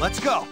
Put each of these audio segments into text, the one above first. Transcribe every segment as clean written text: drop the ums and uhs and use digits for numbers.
Let's go!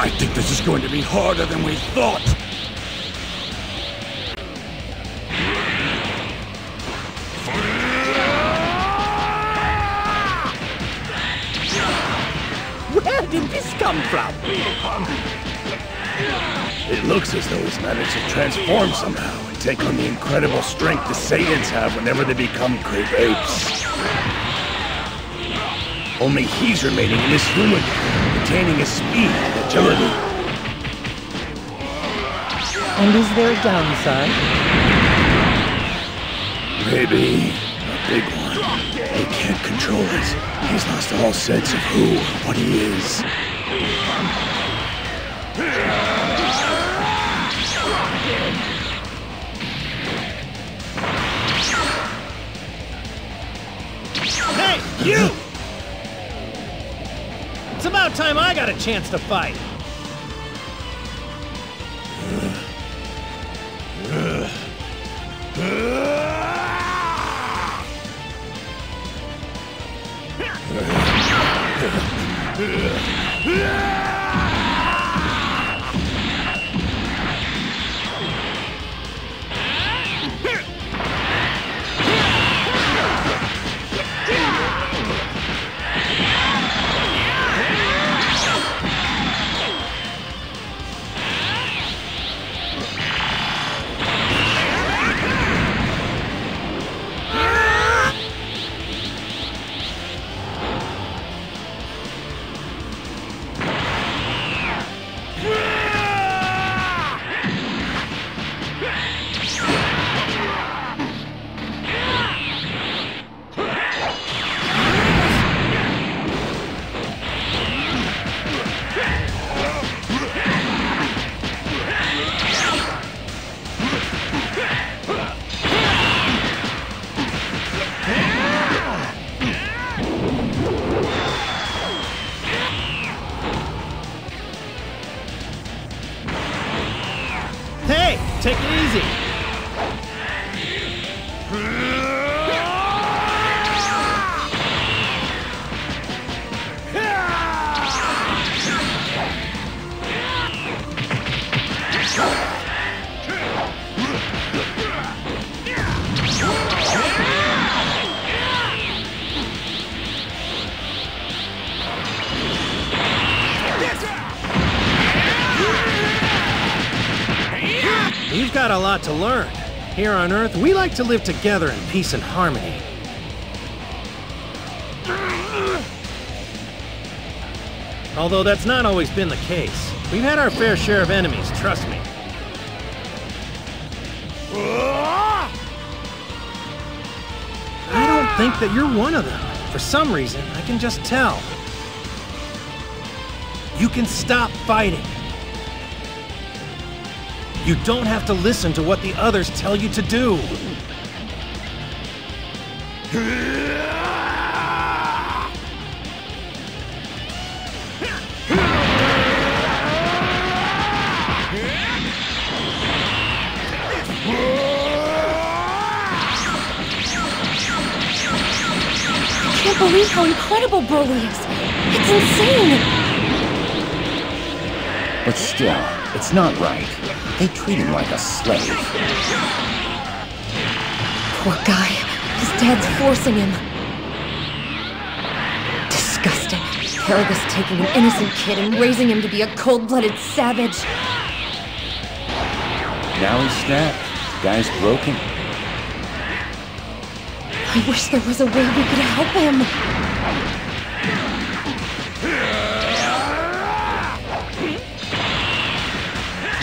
I think this is going to be harder than we thought! Where did this come from? It looks as though it's managed to transform somehow and take on the incredible strength the Saiyans have whenever they become Great Apes. Only he's remaining in this human. Maintaining his speed and agility. And is there a downside? Maybe a big one. He can't control us. He's lost all sense of who and what he is. Hey, you! It's about time I got a chance to fight! Take it easy! You've got a lot to learn. Here on Earth, we like to live together in peace and harmony. Although that's not always been the case. We've had our fair share of enemies, trust me. I don't think that you're one of them. For some reason, I can just tell. You can stop fighting. You don't have to listen to what the others tell you to do. I can't believe how incredible Broly is. It's insane. But still, it's not right. They treat him like a slave. Poor guy. His dad's forcing him. Disgusting. Paragus taking an innocent kid and raising him to be a cold-blooded savage. Now he's snapped. The guy's broken. I wish there was a way we could help him.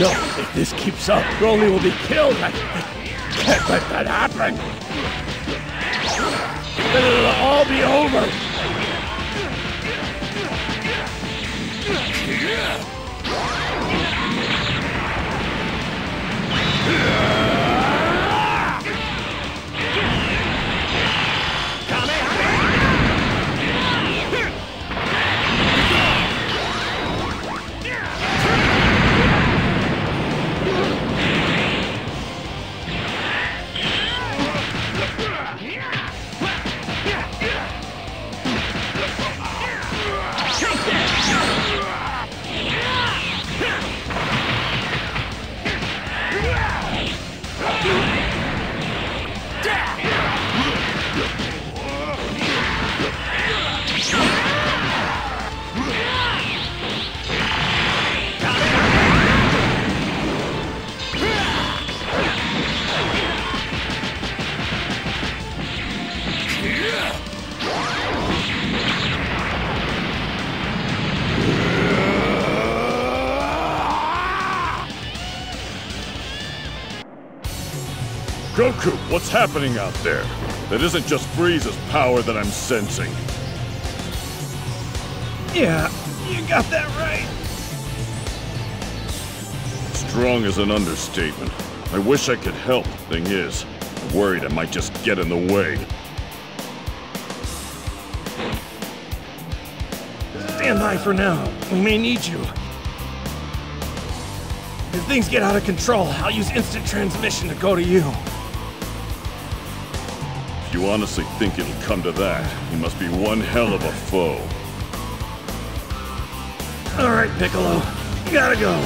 No, if this keeps up, Broly will be killed. I can't let that happen. Then it'll all be over. Goku, what's happening out there? That isn't just Frieza's power that I'm sensing. Yeah, you got that right. Strong is an understatement. I wish I could help, thing is. I'm worried I might just get in the way. Stand by for now. We may need you. If things get out of control, I'll use instant transmission to go to you. If you honestly think it'll come to that, you must be one hell of a foe. Alright, Piccolo. You gotta go.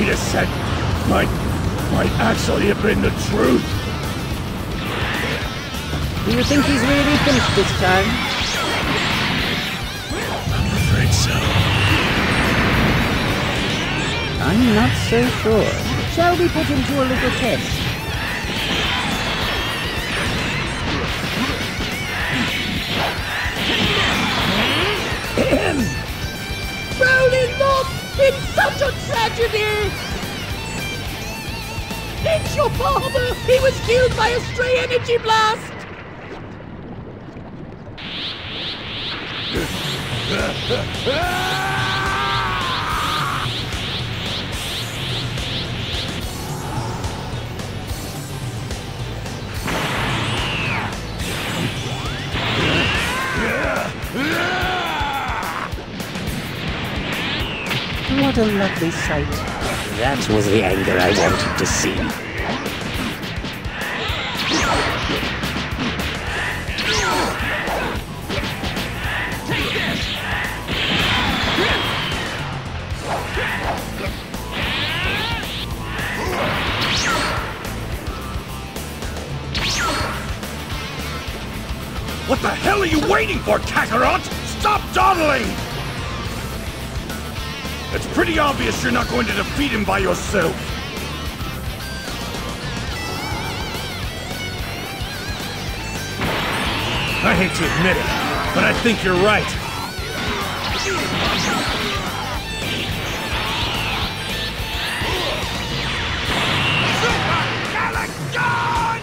Vegeta said might actually have been the truth. Do you think he's really finished this time? I'm afraid so. I'm not so sure. Shall we put him to a little test? Broly Lord! It's such a tragedy! It's your father! He was killed by a stray energy blast! What a lovely sight. That was the anger I wanted to see. Take this! What the hell are you waiting for, Kakarot? Stop dawdling! It's pretty obvious you're not going to defeat him by yourself. I hate to admit it, but I think you're right. Super Galagon!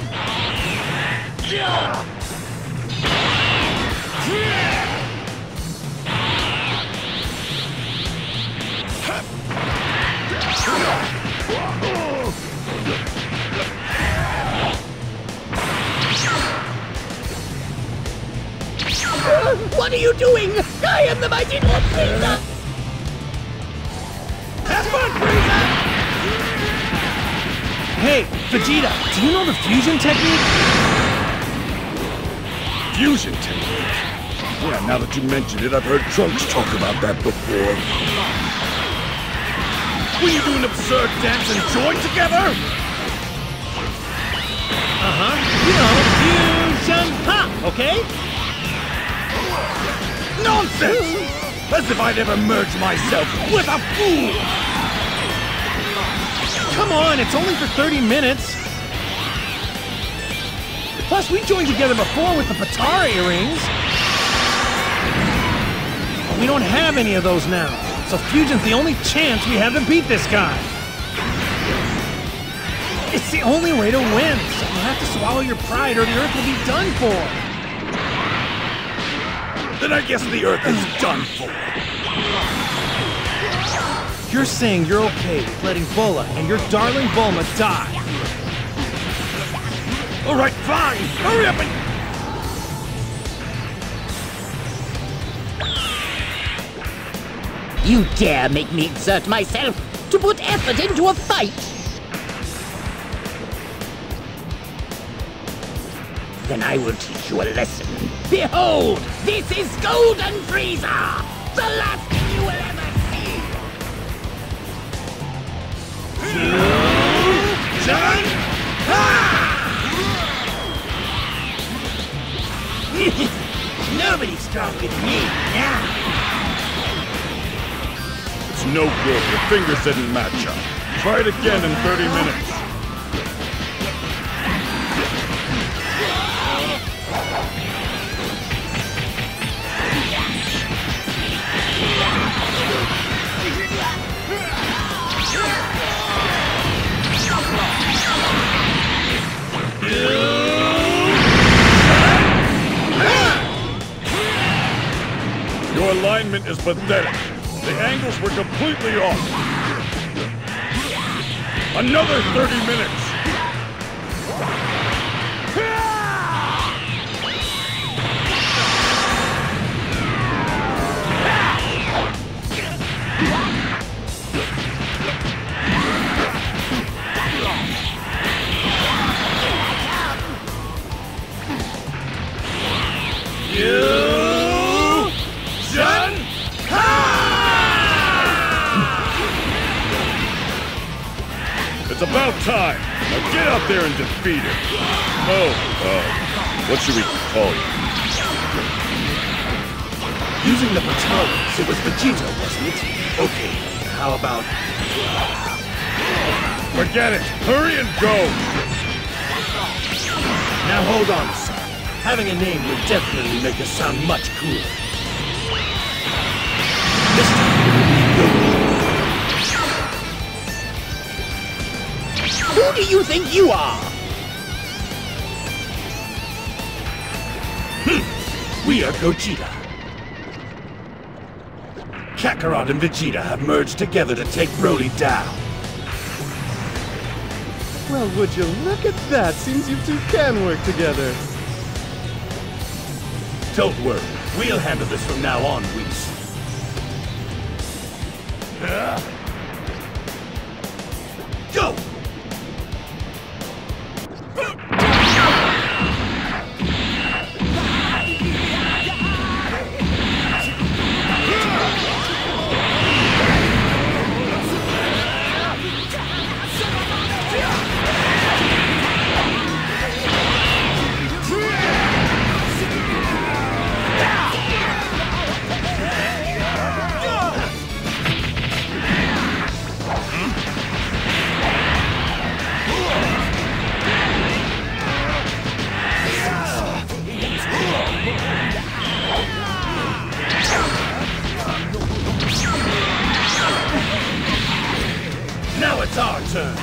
What are you doing? I am the mighty Lord Freezer! Have fun, Freezer! Hey, Vegeta, do you know the fusion technique? Fusion technique? Yeah, now that you mention it, I've heard Trunks talk about that before. Will you do an absurd dance and join together? Fusion pop, okay? Nonsense! As if I'd ever merge myself with a fool! Come on, it's only for 30 minutes! Plus, we joined together before with the Patara earrings! We don't have any of those now, so Fusion's the only chance we have to beat this guy! It's the only way to win, so you have to swallow your pride or the Earth will be done for! Then I guess the Earth is done for. You're saying you're okay with letting Bola and your darling Bulma die? Alright, fine! Hurry up and... You dare make me exert myself to put effort into a fight? Then I will teach you a lesson. Behold, this is Golden Freezer! The last thing you will ever see! Fusion! Ha! Nobody's stronger than me now! It's no good, your fingers didn't match up. Try it again in 30 minutes. Your alignment is pathetic. The angles were completely off. Another 30 minutes. It's about time! Now get out there and defeat it! What should we call you? Using the battalions, it was Vegito, wasn't it? Okay, how about... Forget it! Hurry and go! Now hold on, son. Having a name would definitely make us sound much cooler. This time, it would be good. Who do you think you are? We are Gogeta. Kakarot and Vegeta have merged together to take Broly down. Well, would you look at that? Seems you two can work together. Don't worry. We'll handle this from now on, Whis. Go! Now it's our turn.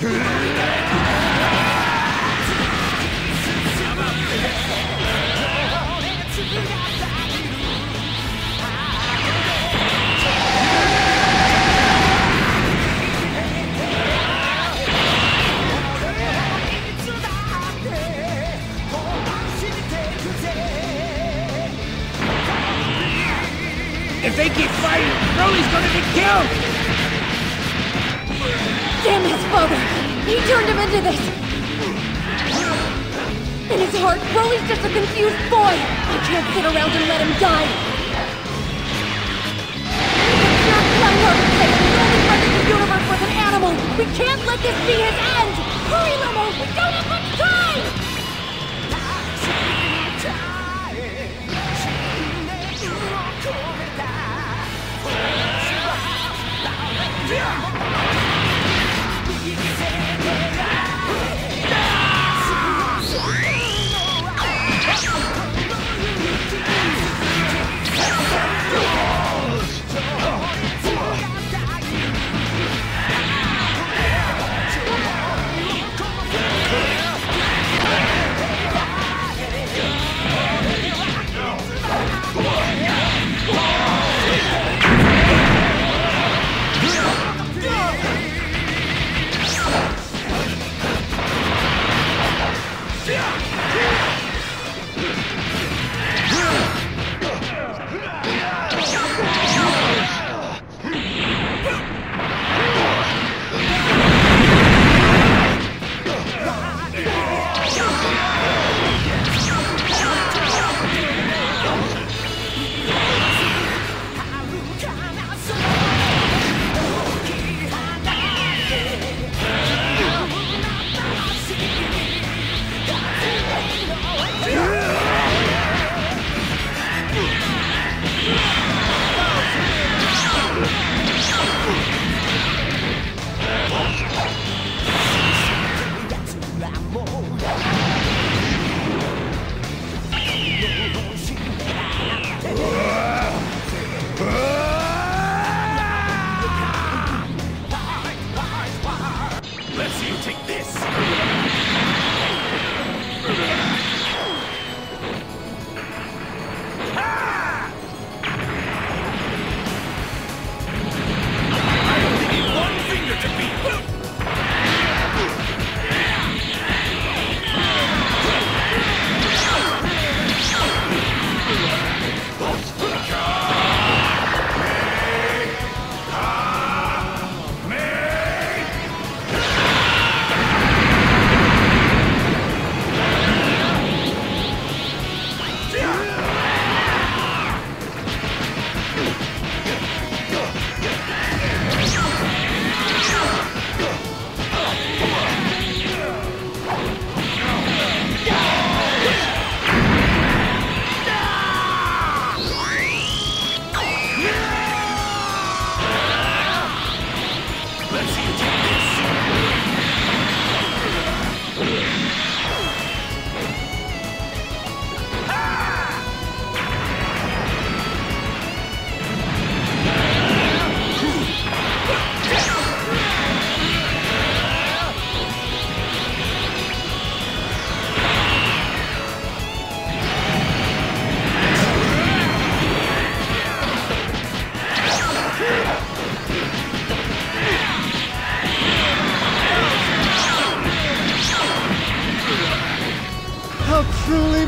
If they keep fighting, Broly's gonna be killed! Damn his father! He turned him into this! In his heart, Broly's just a confused boy! I can't sit around and let him die! It's not blood-hard to say he's only running the universe with an animal! We can't let this be his end! Hurry, Lemo! We don't have much time!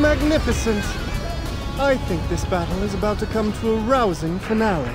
Magnificent! I think this battle is about to come to a rousing finale.